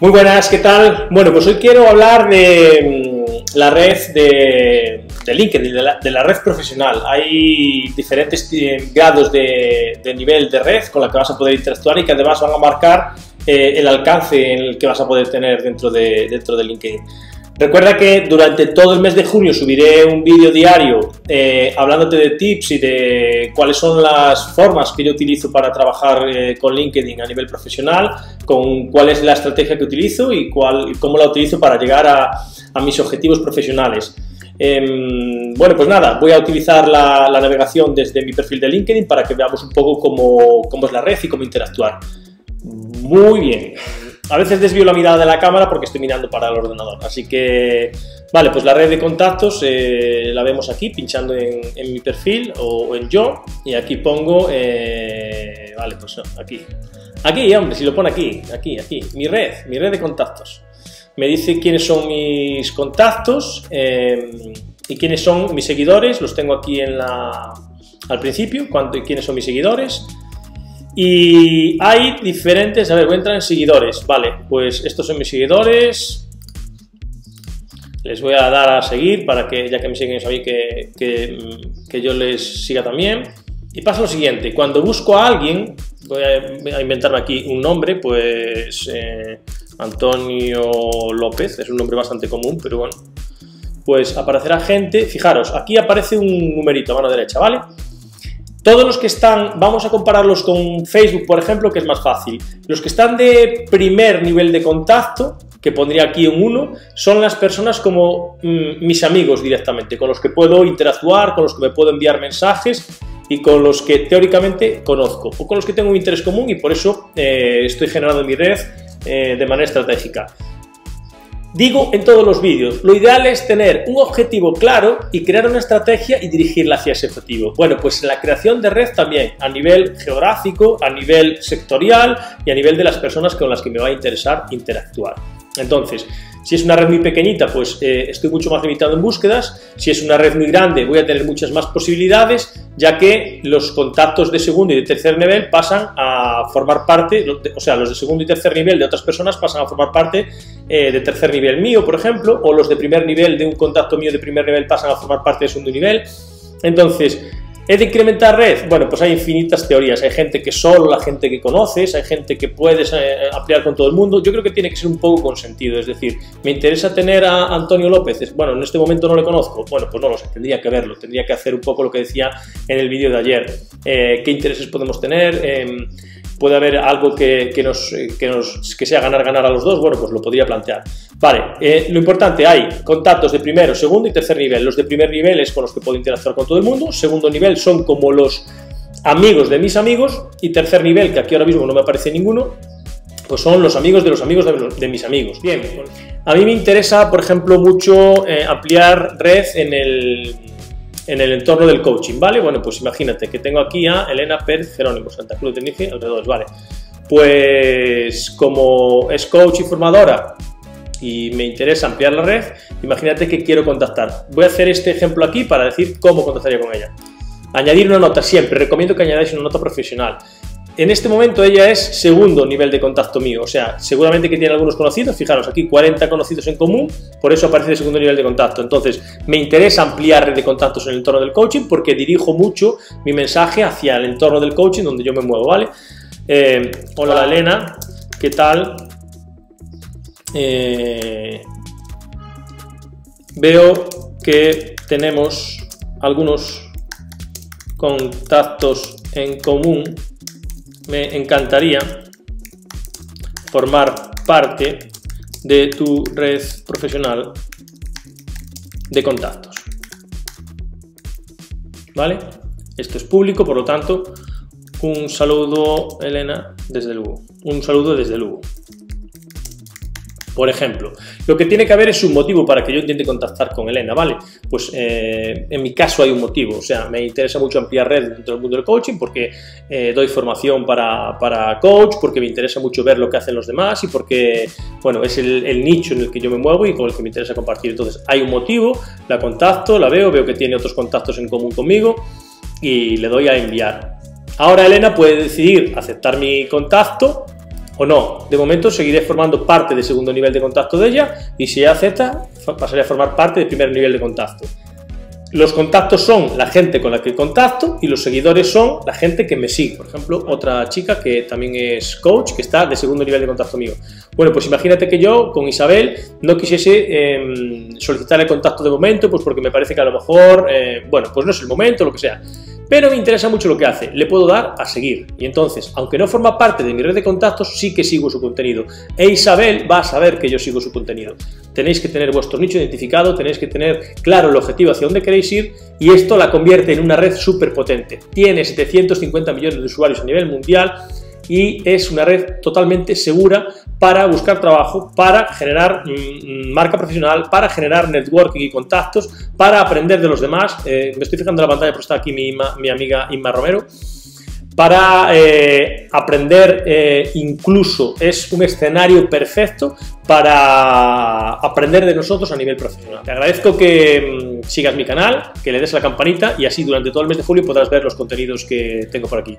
Muy buenas, ¿qué tal? Bueno, pues hoy quiero hablar de la red de LinkedIn, de la red profesional. Hay diferentes grados de nivel de red con la que vas a poder interactuar y que además van a marcar el alcance en el que vas a poder tener dentro de LinkedIn. Recuerda que durante todo el mes de junio subiré un vídeo diario hablándote de tips y de cuáles son las formas que yo utilizo para trabajar con LinkedIn a nivel profesional, con cuál es la estrategia que utilizo y cómo la utilizo para llegar a mis objetivos profesionales. Bueno, pues nada, voy a utilizar la navegación desde mi perfil de LinkedIn para que veamos un poco cómo es la red y cómo interactuar. Muy bien. A veces desvío la mirada de la cámara porque estoy mirando para el ordenador, así que... Vale, pues la red de contactos la vemos aquí, pinchando en mi perfil o en yo, y aquí pongo... vale, pues no, aquí. Aquí, hombre, si lo pone aquí. Mi red de contactos. Me dice quiénes son mis contactos y quiénes son mis seguidores, los tengo aquí al principio, quiénes son mis seguidores. Y hay diferentes, a ver, voy a entrar en seguidores, vale, pues estos son mis seguidores, les voy a dar a seguir para que, ya que me siguen, sabéis que yo les siga también. Y pasa lo siguiente, cuando busco a alguien, voy a inventarme aquí un nombre, pues Antonio López, es un nombre bastante común, pero bueno, pues aparecerá gente, fijaros, aquí aparece un numerito a mano derecha, ¿vale? Todos los que están, vamos a compararlos con Facebook, por ejemplo, que es más fácil. Los que están de primer nivel de contacto, que pondría aquí un 1, son las personas como mis amigos directamente, con los que puedo interactuar, con los que me puedo enviar mensajes y con los que teóricamente conozco o con los que tengo un interés común y por eso estoy generando mi red de manera estratégica. Digo en todos los vídeos, lo ideal es tener un objetivo claro y crear una estrategia y dirigirla hacia ese objetivo. Bueno, pues la creación de red también, a nivel geográfico, a nivel sectorial y a nivel de las personas con las que me va a interesar interactuar. Entonces, si es una red muy pequeñita, pues estoy mucho más limitado en búsquedas. Si es una red muy grande, voy a tener muchas más posibilidades, ya que los contactos de segundo y de tercer nivel pasan a formar parte, o sea, los de segundo y tercer nivel de otras personas pasan a formar parte de tercer nivel mío, por ejemplo, o los de primer nivel de un contacto mío de primer nivel pasan a formar parte de segundo nivel. Entonces, ¿es de incrementar red? Bueno, pues hay infinitas teorías, hay gente que solo, hay gente que conoces, hay gente que puedes ampliar con todo el mundo. Yo creo que tiene que ser un poco consentido, es decir, ¿me interesa tener a Antonio López? Bueno, en este momento no le conozco, bueno, pues no lo sé, tendría que verlo, tendría que hacer un poco lo que decía en el vídeo de ayer, qué intereses podemos tener, puede haber algo que sea ganar-ganar a los dos, bueno, pues lo podría plantear. Vale, lo importante, hay contactos de primero, segundo y tercer nivel. Los de primer nivel es con los que puedo interactuar con todo el mundo, segundo nivel son como los amigos de mis amigos y tercer nivel, que aquí ahora mismo no me aparece ninguno, pues son los amigos de mis amigos. Bien, a mí me interesa, por ejemplo, mucho ampliar red en el entorno del coaching, ¿vale? Bueno, pues imagínate que tengo aquí a Elena Pérez Jerónimo, Santa Cruz de Nici, alrededor, ¿vale? Pues como es coach y formadora y me interesa ampliar la red, imagínate que quiero contactar. Voy a hacer este ejemplo aquí para decir cómo contactaría con ella. Añadir una nota, siempre recomiendo que añadáis una nota profesional. En este momento ella es segundo nivel de contacto mío, o sea, seguramente que tiene algunos conocidos, fijaros aquí 40 conocidos en común, por eso aparece el segundo nivel de contacto. Entonces, me interesa ampliar red de contactos en el entorno del coaching porque dirijo mucho mi mensaje hacia el entorno del coaching donde yo me muevo, ¿vale? Hola Elena, ¿qué tal? Veo que tenemos algunos contactos en común. Me encantaría formar parte de tu red profesional de contactos. ¿Vale? Esto es público, por lo tanto, un saludo, Elena, desde Lugo. Un saludo desde Lugo. Por ejemplo, lo que tiene que haber es un motivo para que yo intente contactar con Elena, ¿vale? Pues en mi caso hay un motivo, o sea, me interesa mucho ampliar red dentro del mundo del coaching porque doy formación para coach, porque me interesa mucho ver lo que hacen los demás y porque, bueno, es el nicho en el que yo me muevo y con el que me interesa compartir. Entonces, hay un motivo, la contacto, la veo que tiene otros contactos en común conmigo y le doy a enviar. Ahora Elena puede decidir aceptar mi contacto o no. De momento seguiré formando parte del segundo nivel de contacto de ella y si ella acepta, pasaré a formar parte del primer nivel de contacto. Los contactos son la gente con la que contacto y los seguidores son la gente que me sigue. Por ejemplo, otra chica que también es coach, que está de segundo nivel de contacto mío. Bueno, pues imagínate que yo con Isabel no quisiese solicitar el contacto de momento, pues porque me parece que a lo mejor, bueno, pues no es el momento, lo que sea. Pero me interesa mucho lo que hace, le puedo dar a seguir. Y entonces, aunque no forma parte de mi red de contactos, sí que sigo su contenido. E Isabel va a saber que yo sigo su contenido. Tenéis que tener vuestro nicho identificado, tenéis que tener claro el objetivo hacia dónde queréis ir y esto la convierte en una red súper potente. Tiene 750 millones de usuarios a nivel mundial y es una red totalmente segura para buscar trabajo, para generar marca profesional, para generar networking y contactos, para aprender de los demás. Me estoy fijando en la pantalla porque está aquí mi amiga Inma Romero. Para aprender incluso es un escenario perfecto para aprender de nosotros a nivel profesional. Te agradezco que sigas mi canal, que le des a la campanita y así durante todo el mes de julio podrás ver los contenidos que tengo por aquí.